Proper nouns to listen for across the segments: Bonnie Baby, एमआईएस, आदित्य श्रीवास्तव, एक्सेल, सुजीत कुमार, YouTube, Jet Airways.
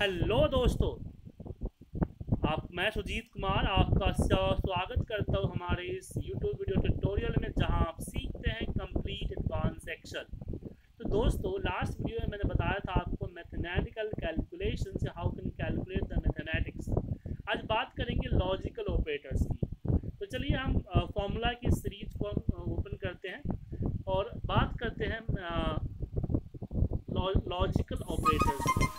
Hello दोस्तों, मैं सुजीत कुमार आपका स्वागत करता हूं हमारे इस YouTube वीडियो ट्यूटोरियल में, जहां आप सीखते हैं कंप्लीट एडवांस एक्सेल। तो दोस्तों, लास्ट वीडियो में मैंने बताया था आपको मैथमेटिकल कैलकुलेशन से, how can calculate the mathematics. आज बात करेंगे लॉजिकल ऑपरेटर्स की। तो चलिए हम फार्मूला की सीरीज को ओपन करते हैं और बात करते हैं लॉजिकल ऑपरेटर्स।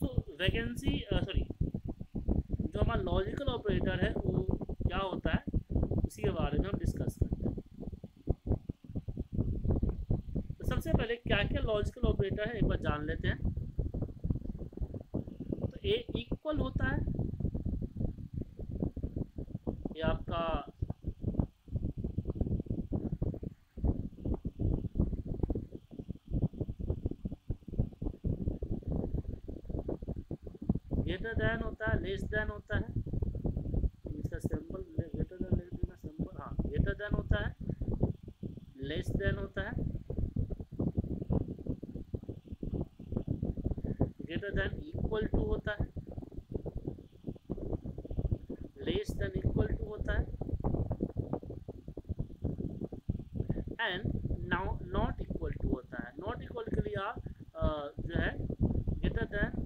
तो वैकेंसी सॉरी जो हमारा लॉजिकल ऑपरेटर है वो क्या होता है, उसी के बारे में हम डिस्कस करते हैं। तो सबसे पहले क्या क्या लॉजिकल ऑपरेटर है एक बार जान लेते हैं। तो ए इक्वल होता है, ये आपका ग्रेटर देन होता है, लेस देन होता है, इसका symbol greater than less than का सिंबल, हाँ ग्रेटर देन होता है, लेस देन होता है, ग्रेटर देन इक्वल टू होता है, लेस देन इक्वल टू होता है, एंड नॉट इक्वल टू होता है। नॉट इक्वल के लिए आप जो है greater than,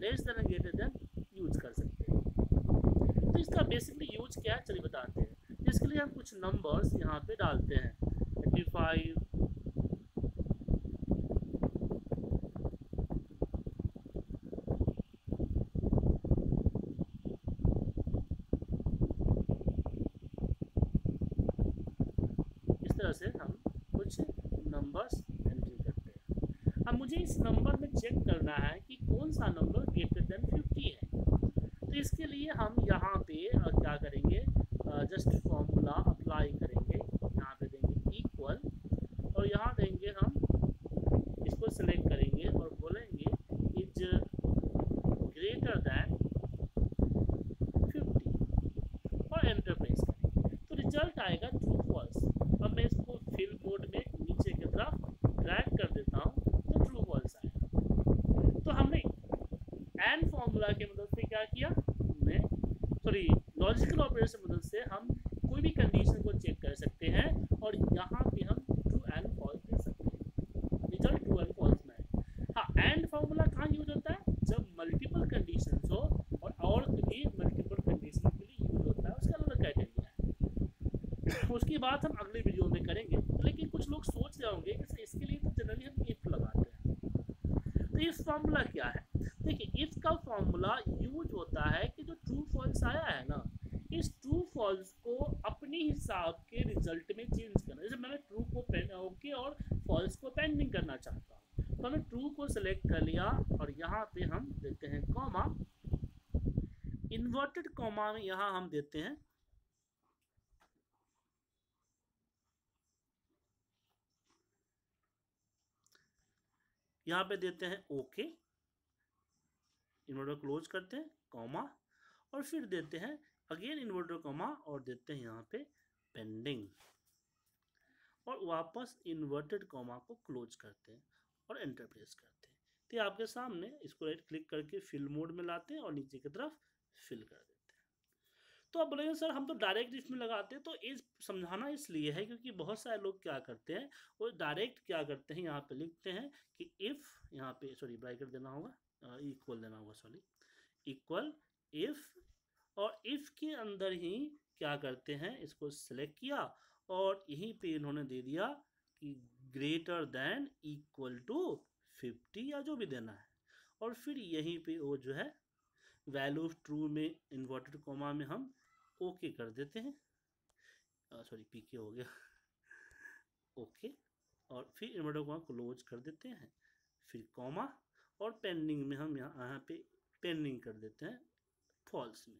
less than, greater than use कर सकते हैं। तो इसका बेसिकली यूज क्या है चलिए बताते हैं। इसके लिए हम कुछ नंबर्स यहाँ पे डालते हैं, 35, इस तरह से हम कुछ नंबर्स एंट्री करते हैं। अब मुझे इस नंबर में चेक करना है कि कौन सा नंबर ग्रेटर देन 50 है। तो इसके लिए हम यहाँ पे क्या करेंगे, जस्ट फॉर्मूला अप्लाई करेंगे, यहाँ पे देंगे इक्वल और यहाँ देंगे, हम इसको सेलेक्ट करेंगे और बोलेंगे इज ग्रेटर देन 50 और एंटर प्रेस करेंगे। तो रिजल्ट आएगा ट्रू फॉल्स। अब मैं इसको फिल मोड में नीचे की तरफ ड्रैग कर देता हूँ तो ट्रू फॉल्स आएगा। तो हमने एंड फार्मूला के मदद से क्या किया, हमने लॉजिकल ऑपरेटर की मदद से हम कोई भी कंडीशन को चेक कर सकते हैं और यहाँ पे हम ट्रू एंड फॉल्स दे सकते हैं। रिजल्ट ट्रू एंड फॉल्स में है। हाँ, एंड फार्मूला कहाँ यूज होता है, जब मल्टीपल कंडीशंस हो और भी मल्टीपल कंडीशन के लिए यूज होता है, उसका अलग क्राइटेरिया है। उसकी बात हम अगले वीडियो में करेंगे। लेकिन कुछ लोग सोच रहे होंगे कि इसके लिए तो जनरली हम इफ लगाते हैं। तो इफ फार्मूला क्या है, देखिए इफ का फार्मूला यूज होता है कि जो ट्रू फॉल्स आया है ना, इस ट्रू फॉल्स को अपने हिसाब के रिजल्ट में चेंज करना। जैसे मैंने ट्रू को ओके और फॉल्स को पेंडिंग करना चाहता हूँ, तो हमने ट्रू को सिलेक्ट कर लिया और यहाँ पे हम देते हैं कॉमा, इन्वर्टेड कॉमा में यहाँ हम देते हैं ओके, इन्वर्टर क्लोज करते हैं कॉमा और फिर देते हैं अगेन इन्वर्टर कॉमा और देते हैं यहाँ पे पेंडिंग और वापस इन्वर्टेड कॉमा को क्लोज करते हैं और एंटर प्रेस करते हैं। तो आपके सामने इसको राइट क्लिक करके फिल मोड में लाते हैं और नीचे की तरफ फिल कर देते हैं। तो आप बोलेंगे सर हम तो डायरेक्ट इसमें लगाते हैं। तो इस समझाना इसलिए है क्योंकि बहुत सारे लोग क्या करते हैं, वो डायरेक्ट क्या करते हैं, यहाँ पे लिखते हैं कि इफ़, यहाँ पे सॉरी ब्रैकेट देना होगा, इक्वल देना होगा, सॉरी इक्वल इफ़, और इफ़ के अंदर ही क्या करते हैं, इसको सिलेक्ट किया और यहीं पे इन्होंने दे दिया कि ग्रेटर दैन इक्वल टू 50 या जो भी देना है, और फिर यहीं पर वो जो है वैल्यू ऑफ ट्रू में इन्वर्टेड कॉमा में हम ओके कर देते हैं, सॉरी पीके हो गया, ओके और फिर इन्वर्टेड कॉमा क्लोज कर देते हैं, फिर कॉमा और पेंडिंग में हम यहाँ पे पेंडिंग कर देते हैं फॉल्स में।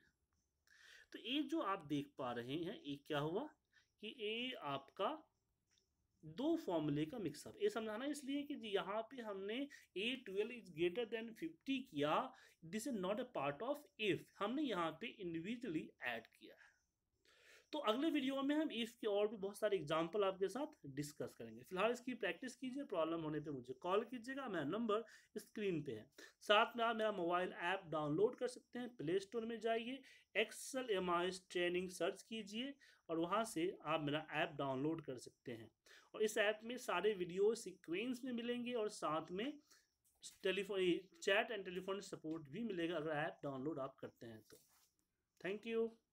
तो ये जो आप देख पा रहे हैं ये क्या हुआ कि ये आपका दो फॉर्मूले का मिक्सअप। ये समझाना इसलिए कि यहाँ पे हमने A12 इज ग्रेटर देन 50 किया, this is not a part of if, हमने यहाँ पे इंडिविजुअली ऐड किया है। तो अगले वीडियो में हम इफ के और भी बहुत सारे एग्जाम्पल आपके साथ डिस्कस करेंगे। फिलहाल इसकी प्रैक्टिस कीजिए, प्रॉब्लम होने पे मुझे कॉल कीजिएगा, मेरा नंबर स्क्रीन पे है। साथ में आप मेरा मोबाइल ऐप डाउनलोड कर सकते हैं, प्ले स्टोर में जाइए एक्सेल एमआईएस ट्रेनिंग सर्च कीजिए और वहाँ से आप मेरा ऐप डाउनलोड कर सकते हैं। और इस ऐप में सारे वीडियो सिक्वेंस में मिलेंगे और साथ में telephone chat and telephone support भी मिलेगा अगर ऐप डाउनलोड आप करते हैं तो। Thank you.